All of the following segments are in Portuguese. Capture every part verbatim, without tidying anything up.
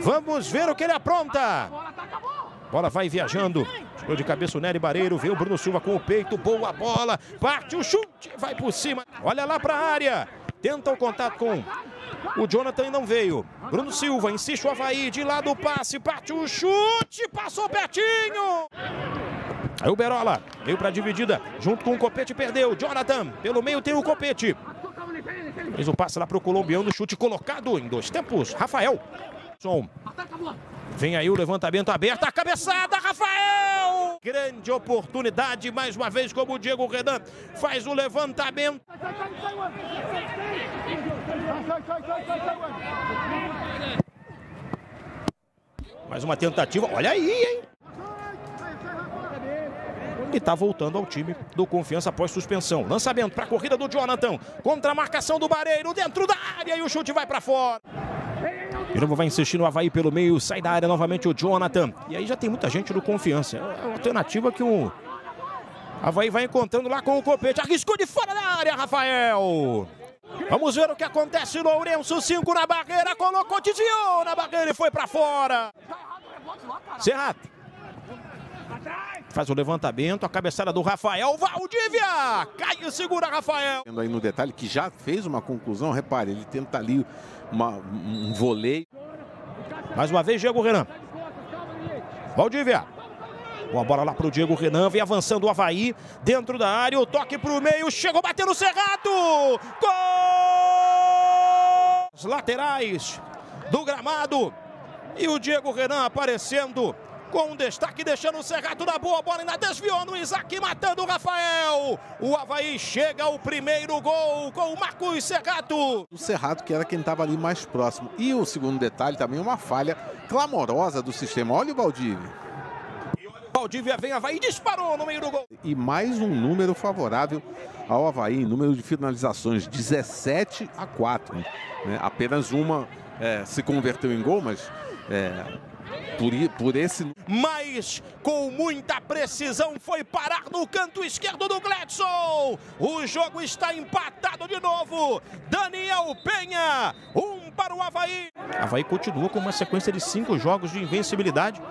Vamos ver o que ele apronta. Bola vai viajando. Tirou de cabeça o Nery Bareiro. Veio o Bruno Silva com o peito. Boa bola. Parte o chute. Vai por cima. Olha lá para a área. Tenta o contato com o Jonathan e não veio. Bruno Silva insiste o Havaí. De lado o passe. Parte o chute. Passou pertinho. Aí o Berola veio para a dividida. Junto com o Copete perdeu. Jonathan. Pelo meio tem o Copete. Fez o passe lá para o colombiano. Chute colocado em dois tempos. Rafael. Vem aí o levantamento aberto, a cabeçada, Rafael! Grande oportunidade, mais uma vez, como o Diego Renan faz o levantamento. Mais uma tentativa, olha aí, hein? E tá voltando ao time do Confiança após suspensão. Lançamento para a corrida do Jonathan, contra a marcação do Bareiro, dentro da área e o chute vai para fora. De novo vai insistir no Havaí pelo meio, sai da área novamente o Jonathan. E aí já tem muita gente do Confiança. É uma alternativa que o Havaí vai encontrando lá com o Copete. Arriscou de fora da área, Rafael. Vamos ver o que acontece no Lourenço. Cinco na barreira, colocou, desviou na barreira e foi pra fora. Cerrado. Faz o levantamento, a cabeçada do Rafael Valdívia, cai e segura Rafael. Vendo aí no detalhe que já fez uma conclusão, repare, ele tenta ali uma, um voleio. Mais uma vez Diego Renan. Valdívia. Uma bola lá pro Diego Renan, vem avançando o Havaí, dentro da área, o toque pro meio, chegou batendo o Cerrado. Gol! As laterais do gramado e o Diego Renan aparecendo. Com um destaque, deixando o Cerrado na boa, a bola ainda desviou no Isaac, matando o Rafael. O Havaí chega ao primeiro gol com o Marcos Cerrado. O Cerrado que era quem estava ali mais próximo. E o segundo detalhe também, uma falha clamorosa do sistema. Olha o Valdívia. O Valdívia vem, Havaí disparou no meio do gol. E mais um número favorável ao Havaí, número de finalizações, dezessete a quatro. Né? Apenas uma é, se converteu em gol, mas... É... Por, por esse... Mas com muita precisão foi parar no canto esquerdo do Gledson. O jogo está empatado de novo. Daniel Penha, um para o Havaí. Havaí continua com uma sequência de cinco jogos de invencibilidade,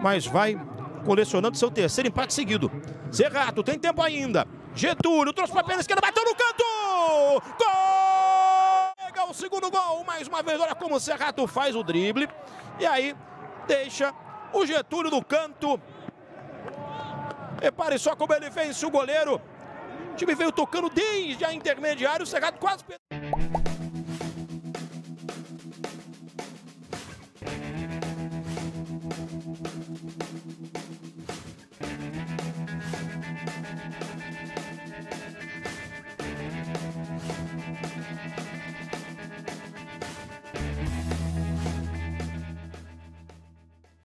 mas vai colecionando seu terceiro empate seguido. Cerrado, tem tempo ainda. Getúlio trouxe para a perna esquerda, bateu no canto. Gol! Chega o segundo gol, mais uma vez. Olha como o Cerrado faz o drible. E aí... deixa o Getúlio no canto. Repare só como ele vence o goleiro. O time veio tocando desde a intermediária. O Cerrado quase perdeu.